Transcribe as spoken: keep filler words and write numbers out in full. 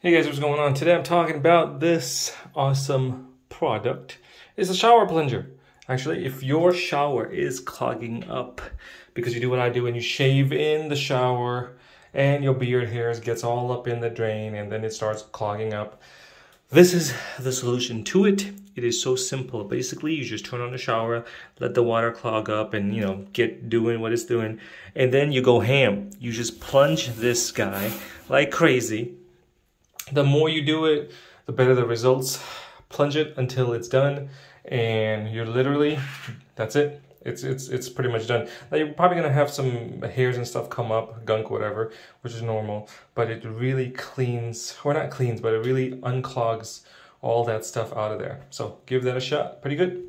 Hey guys, what's going on? Today I'm talking about this awesome product. It's a shower plunger. Actually, if your shower is clogging up because you do what I do and you shave in the shower and your beard hairs gets all up in the drain and then it starts clogging up, this is the solution to it. It is so simple. Basically, you just turn on the shower, let the water clog up and, you know, get doing what it's doing. And then you go ham. You just plunge this guy like crazy. The more you do it, the better the results. Plunge it until it's done. And you're literally, that's it. It's, it's, it's pretty much done. Now you're probably going to have some hairs and stuff come up, gunk, whatever, which is normal. But it really cleans, or not cleans, but it really unclogs all that stuff out of there. So give that a shot. Pretty good.